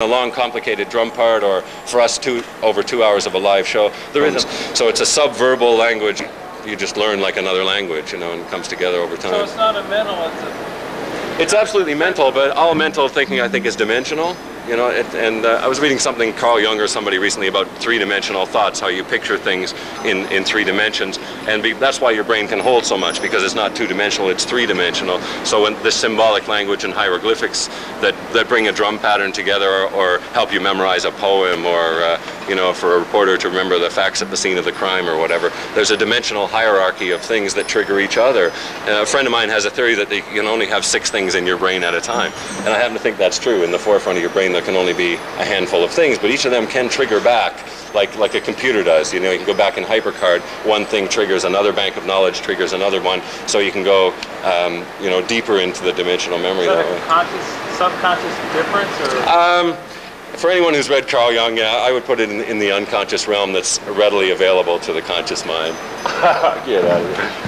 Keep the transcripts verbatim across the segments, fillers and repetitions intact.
A long, complicated drum part, or for us, two over two hours of a live show. There isn't. So it's a subverbal language. You just learn like another language, you know, and it comes together over time. So it's not a mental. It's a... It's absolutely mental, but all mental thinking, I think, is dimensional. You know, it, and uh, I was reading something Carl Jung or somebody recently about three-dimensional thoughts, how you picture things in in three dimensions, and be, that's why your brain can hold so much, because it's not two-dimensional, it's three-dimensional. So when the symbolic language and hieroglyphics that that bring a drum pattern together, or, or help you memorize a poem, or uh, you know, for a reporter to remember the facts at the scene of the crime or whatever, there's a dimensional hierarchy of things that trigger each other. Uh, a friend of mine has a theory that you can only have six things in your brain at a time, and I happen to think that's true. In the forefront of your brain there can only be a handful of things, but each of them can trigger back, like like a computer does. You know, you can go back in HyperCard, one thing triggers another bank of knowledge, triggers another one, so you can go, um, you know, deeper into the dimensional memory. Is that, that a way. Conscious, subconscious difference, or? Um, for anyone who's read Carl Jung, yeah, I would put it in, in the unconscious realm that's readily available to the conscious mind. Get out of here.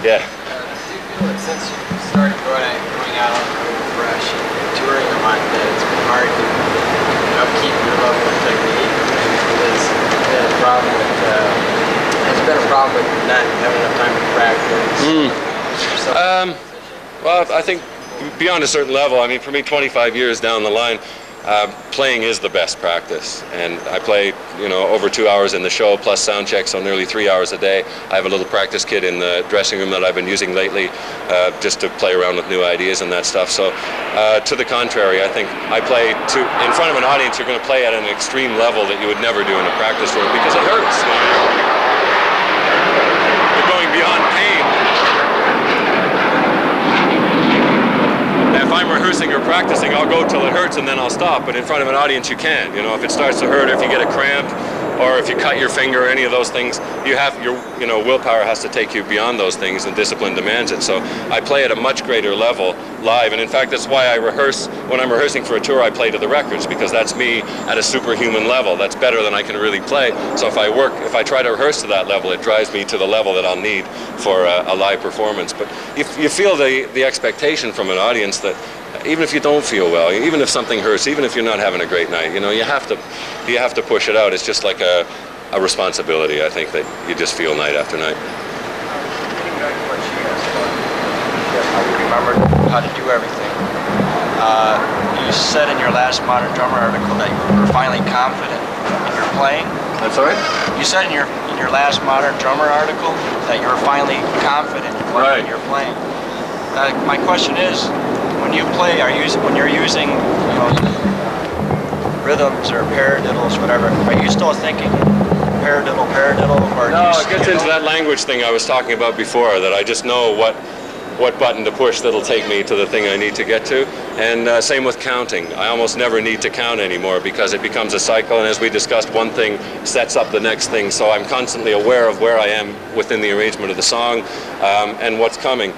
Yeah. Uh, so you feel like since you started going out on the road fresh and touring the mind, that it's been hard to upkeep your level of technique, because been a problem with, uh, it's been a problem with not having enough time to practice. Mm. Um, well, I think beyond a certain level, I mean, for me, twenty-five years down the line, uh, playing is the best practice. And I play, you know, over two hours in the show, plus sound check, so nearly three hours a day. I have a little practice kit in the dressing room that I've been using lately, uh, just to play around with new ideas and that stuff. So, uh, to the contrary, I think I play to, in front of an audience, you're going to play at an extreme level that you would never do in a practice room, because it hurts. You're going beyond pain. If I'm rehearsing or practicing, I'll go till it hurts and then I'll stop. But in front of an audience, you can't. You know, if it starts to hurt, or if you get a cramp, or if you cut your finger, or any of those things, you have your, you know, willpower has to take you beyond those things, and discipline demands it. So I play at a much greater level live, and in fact, that's why I rehearse. When I'm rehearsing for a tour, I play to the records, because that's me at a superhuman level. That's better than I can really play. So if I work, if I try to rehearse to that level, it drives me to the level that I'll need for a, a live performance. But if you feel the the expectation from an audience that, even if you don't feel well, even if something hurts, even if you're not having a great night, you know, you have to, you have to push it out. It's just like a, a responsibility, I think, that you just feel night after night. Getting back to what she asked about, how you remembered how to do everything. Uh, you said in your last Modern Drummer article that you were finally confident in your playing. That's all right. You said in your in your last Modern Drummer article that you were finally confident in what right. you're playing. Uh, my question is, when you play, are you when you're using, you know, rhythms or paradiddles, whatever, are you still thinking paradiddle, paradiddle, or no? You, it gets into know? that language thing I was talking about before. That I just know what what button to push that'll take me to the thing I need to get to. And uh, same with counting. I almost never need to count anymore, because it becomes a cycle, and as we discussed, one thing sets up the next thing, so I'm constantly aware of where I am within the arrangement of the song, um, and what's coming.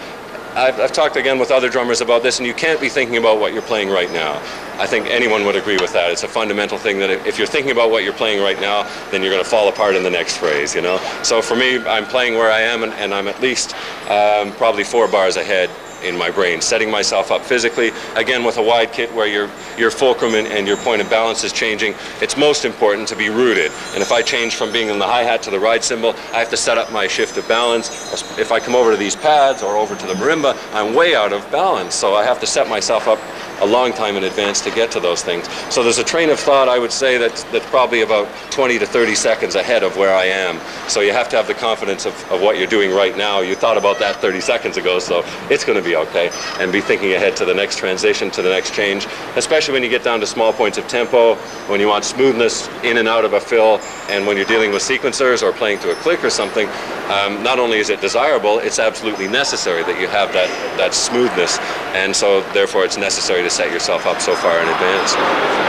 I've, I've talked again with other drummers about this, and you can't be thinking about what you're playing right now. I think anyone would agree with that. It's a fundamental thing that if you're thinking about what you're playing right now, then you're going to fall apart in the next phrase, you know? So for me, I'm playing where I am, and, and I'm at least um, probably four bars ahead in my brain, setting myself up physically, again with a wide kit where your your fulcrum and, and your point of balance is changing. It's most important to be rooted, and if I change from being in the hi-hat to the ride cymbal, I have to set up my shift of balance. If I come over to these pads or over to the marimba, I'm way out of balance, so I have to set myself up a long time in advance to get to those things. So there's a train of thought, I would say, that's, that's probably about twenty to thirty seconds ahead of where I am. So you have to have the confidence of, of what you're doing right now. You thought about that thirty seconds ago, so it's going to be okay. And be thinking ahead to the next transition, to the next change, especially when you get down to small points of tempo, when you want smoothness in and out of a fill, and when you're dealing with sequencers or playing to a click or something. Um, not only is it desirable, it's absolutely necessary that you have that, that smoothness, and so therefore it's necessary to set yourself up so far in advance.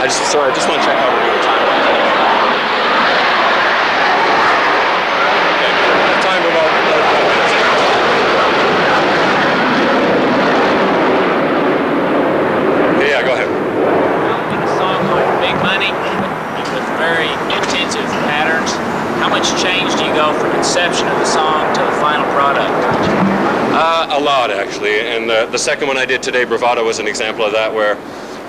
I just, sorry, I just want to check how we're doing time. Okay. Time about uh, yeah, go ahead. Well, in a song like Big Money, with very intensive patterns, how much change do you go from inception of the song to the final product? Uh, a lot, actually, and uh, the second one I did today, Bravado, was an example of that, where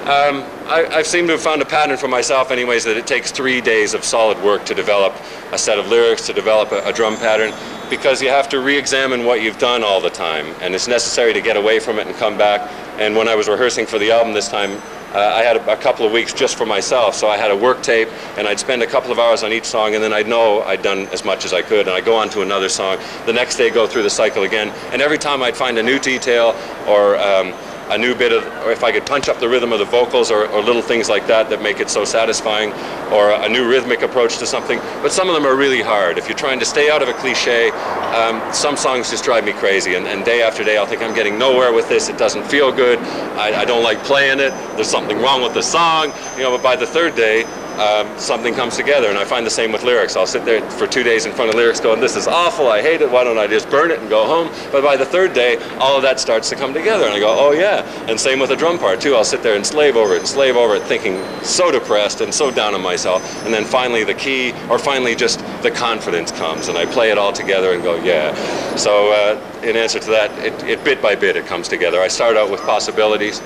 Um, I, I've seemed to have found a pattern for myself anyways, that it takes three days of solid work to develop a set of lyrics, to develop a, a drum pattern, because you have to re-examine what you've done all the time, and it's necessary to get away from it and come back. And when I was rehearsing for the album this time, Uh, I had a, a couple of weeks just for myself, so I had a work tape, and I'd spend a couple of hours on each song, and then I'd know I'd done as much as I could, and I'd go on to another song. The next day, go through the cycle again, and every time I'd find a new detail, or um, a new bit of, or if I could punch up the rhythm of the vocals, or, or little things like that that make it so satisfying, or a new rhythmic approach to something. But some of them are really hard. If you're trying to stay out of a cliche, um, some songs just drive me crazy, and, and day after day I'll think I'm getting nowhere with this, it doesn't feel good, I, I don't like playing it, there's something wrong with the song, you know, but by the third day, Um, something comes together, and I find the same with lyrics. I'll sit there for two days in front of lyrics going, this is awful, I hate it, why don't I just burn it and go home? But by the third day, all of that starts to come together, and I go, oh yeah. And same with a drum part too. I'll sit there and slave over it and slave over it, thinking so depressed and so down on myself, and then finally the key, or finally just the confidence comes, and I play it all together and go, yeah. So uh, in answer to that, it, it bit by bit it comes together. I start out with possibilities.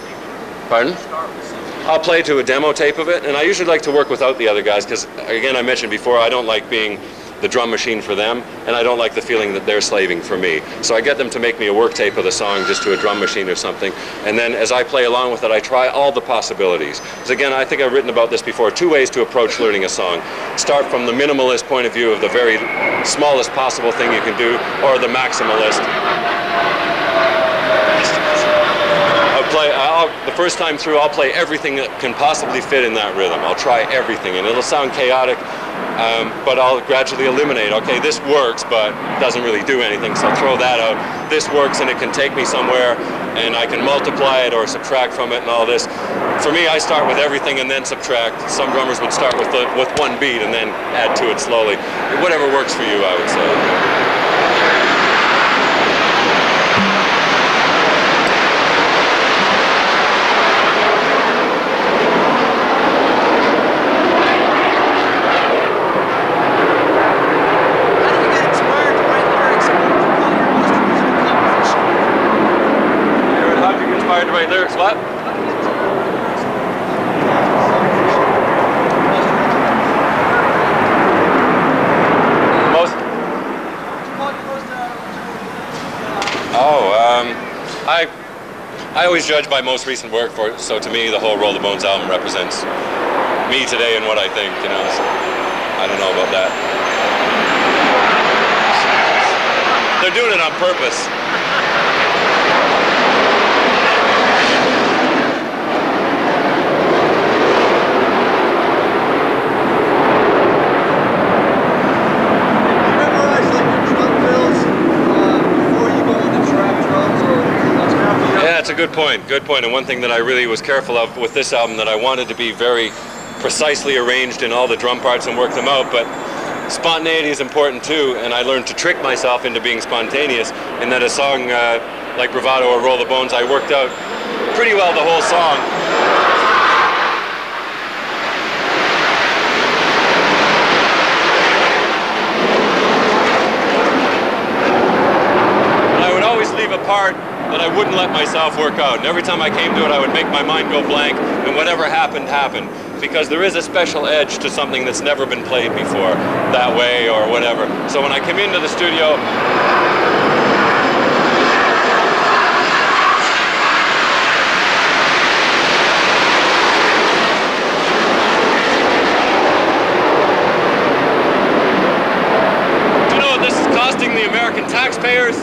Pardon? I'll play to a demo tape of it, and I usually like to work without the other guys because, again, I mentioned before, I don't like being the drum machine for them, and I don't like the feeling that they're slaving for me. So I get them to make me a work tape of the song just to a drum machine or something, and then as I play along with it, I try all the possibilities. Because again, I think I've written about this before, two ways to approach learning a song. Start from the minimalist point of view of the very smallest possible thing you can do, or the maximalist. Play, I'll, the first time through, I'll play everything that can possibly fit in that rhythm. I'll try everything, and it'll sound chaotic, um, but I'll gradually eliminate, okay, this works, but doesn't really do anything, so I'll throw that out. This works, and it can take me somewhere, and I can multiply it or subtract from it and all this. For me, I start with everything and then subtract. Some drummers would start with, the, with one beat and then add to it slowly. Whatever works for you, I would say. Judged by most recent work, for so to me the whole Roll the Bones album represents me today and what I think, you know, so I don't know about that. They're doing it on purpose. Good point, good point. And one thing that I really was careful of with this album, that I wanted to be very precisely arranged in all the drum parts and work them out, but spontaneity is important too, and I learned to trick myself into being spontaneous, and that a song uh, like Bravado or Roll the Bones, I worked out pretty well the whole song. And I would always leave a part that I wouldn't let myself work out. And every time I came to it, I would make my mind go blank, and whatever happened, happened. Because there is a special edge to something that's never been played before, that way or whatever. So when I came into the studio, do you know what this is costing the American taxpayers?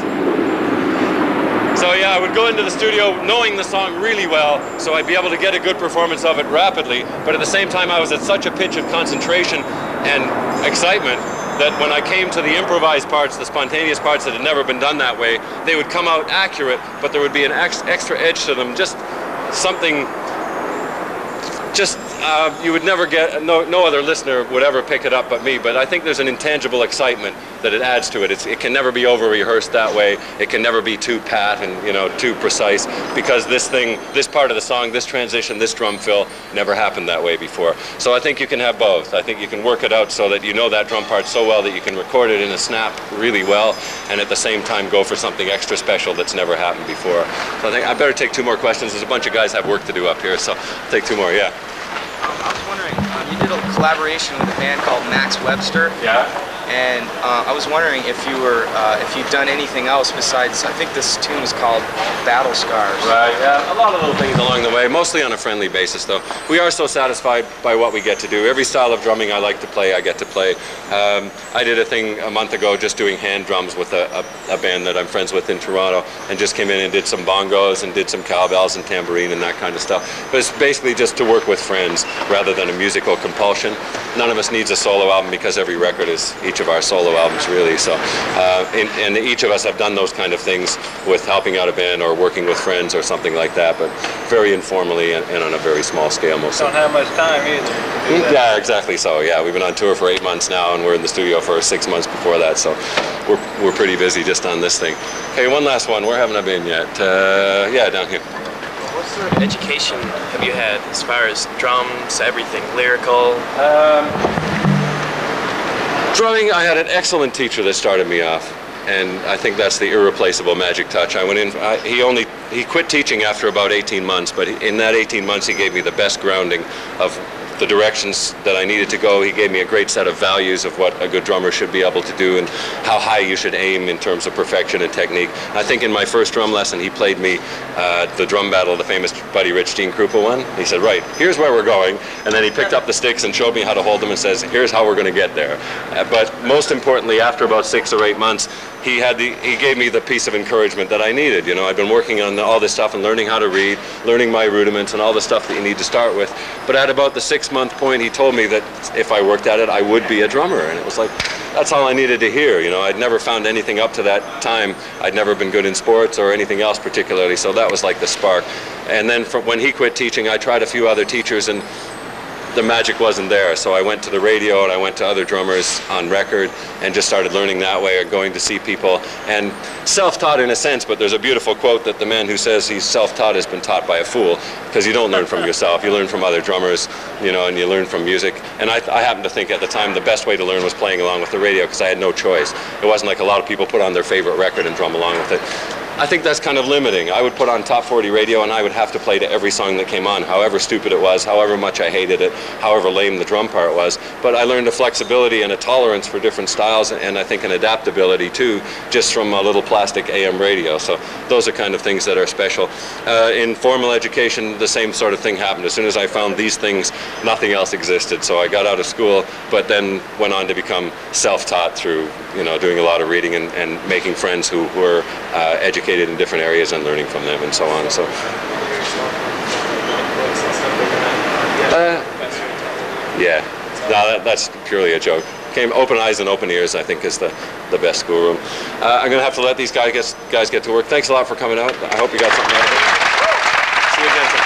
So yeah, I would go into the studio knowing the song really well, so I'd be able to get a good performance of it rapidly, but at the same time I was at such a pitch of concentration and excitement that when I came to the improvised parts, the spontaneous parts that had never been done that way, they would come out accurate, but there would be an ex extra edge to them, just something, just uh, you would never get, no, no other listener would ever pick it up but me, but I think there's an intangible excitement that it adds to it. It's, it can never be over-rehearsed that way. It can never be too pat and, you know, too precise, because this thing, this part of the song, this transition, this drum fill never happened that way before. So I think you can have both. I think you can work it out so that you know that drum part so well that you can record it in a snap really well, and at the same time go for something extra special that's never happened before. So I think I better take two more questions. There's a bunch of guys have work to do up here, so I'll take two more, yeah. Um, I was wondering, um, you did a collaboration with a band called Max Webster. Yeah. And uh, I was wondering if you were, uh, if you've done anything else besides, I think this tune is called Battle Scars. Right, yeah, a lot of little things along the way, mostly on a friendly basis though. We are so satisfied by what we get to do. Every style of drumming I like to play, I get to play. Um, I did a thing a month ago just doing hand drums with a, a, a band that I'm friends with in Toronto, and just came in and did some bongos and did some cowbells and tambourine and that kind of stuff. But it's basically just to work with friends rather than a musical compulsion. None of us needs a solo album because every record is each of our solo albums really, so uh, and, and each of us have done those kind of things with helping out a band or working with friends or something like that, but very informally and, and on a very small scale mostly. Don't have much time either. Yeah, exactly, so yeah, we've been on tour for eight months now and we're in the studio for six months before that, so we're, we're pretty busy just on this thing. Hey, one last one, where haven't I been yet? Uh, yeah, down here. What sort of education have you had as far as drums, everything, lyrical? Um, Drumming, I had an excellent teacher that started me off, and I think that's the irreplaceable magic touch. I went in, I, he only, he quit teaching after about eighteen months, but in that eighteen months he gave me the best grounding of the directions that I needed to go. He gave me a great set of values of what a good drummer should be able to do and how high you should aim in terms of perfection and technique. I think in my first drum lesson he played me uh, the drum battle, the famous Buddy Rich, Dean Krupa one. He said, right, here's where we're going, and then he picked up the sticks and showed me how to hold them and says, here's how we're gonna get there. Uh, but most importantly, after about six or eight months, he had the, he gave me the piece of encouragement that I needed. You know, I've been working on the, all this stuff and learning how to read, learning my rudiments and all the stuff that you need to start with. But at about the six month point he told me that if I worked at it I would be a drummer, and it was like that's all I needed to hear. You know, I'd never found anything up to that time. I'd never been good in sports or anything else particularly, so that was like the spark. And then from when he quit teaching I tried a few other teachers and the magic wasn't there, so I went to the radio and I went to other drummers on record and just started learning that way, or going to see people, and self-taught in a sense. But there's a beautiful quote that the man who says he's self-taught has been taught by a fool, because you don't learn from yourself, you learn from other drummers, you know, and you learn from music. And I, I happened to think at the time the best way to learn was playing along with the radio, because I had no choice. It wasn't like a lot of people put on their favorite record and drum along with it. I think that's kind of limiting. I would put on top forty radio and I would have to play to every song that came on, however stupid it was, however much I hated it, however lame the drum part was. But I learned a flexibility and a tolerance for different styles, and I think an adaptability too, just from a little plastic A M radio. So those are kind of things that are special. Uh, in formal education, the same sort of thing happened. As soon as I found these things, nothing else existed. So I got out of school, but then went on to become self-taught through, you know, doing a lot of reading and, and making friends who were uh, educated in different areas and learning from them and so on. So, uh, yeah, no, that, that's purely a joke. Came open eyes and open ears, I think, is the, the best schoolroom. Uh, I'm going to have to let these guys get, guys get to work. Thanks a lot for coming out. I hope you got something out of it. See you again sometime.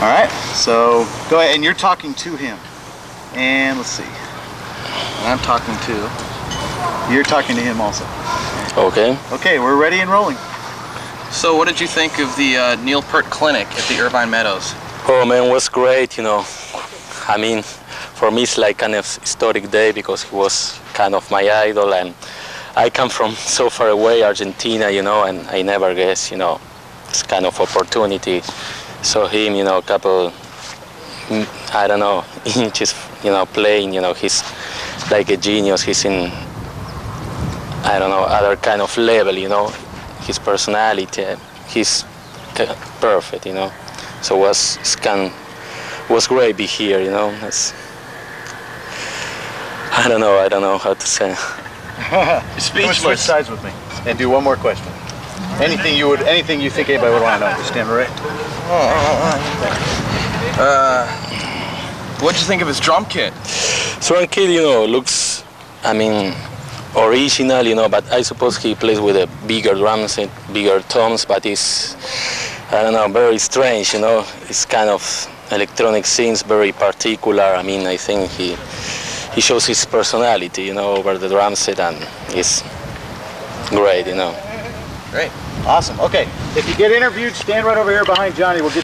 All right, so go ahead, and you're talking to him. And let's see, and I'm talking to, you're talking to him also. Okay. Okay, we're ready and rolling. So what did you think of the uh, Neil Peart clinic at the Irvine Meadows? Oh man, it was great, you know. I mean, for me it's like kind of historic day because he was kind of my idol, and I come from so far away, Argentina, you know, and I never guess, you know, it's kind of opportunity. So him, you know, a couple, I don't know, inches, you know, playing, you know, he's like a genius. He's in, I don't know, other kind of level, you know. His personality, he's perfect, you know. So it was, scan, was great be here, you know. It's, I don't know, I don't know how to say. Speechless. Switch sides with me and do one more question. Anything you would, anything you think anybody would want to know, stand right. Uh, what'd you think of his drum kit? Drum kit, you know, looks, I mean, original, you know, but I suppose he plays with a bigger drums and bigger toms, but it's, I don't know, very strange, you know. It's kind of electronic scenes, very particular. I mean, I think he he shows his personality, you know, over the drum set, and it's great, you know. Great. Awesome. Okay. If you get interviewed, stand right over here behind Johnny. We'll get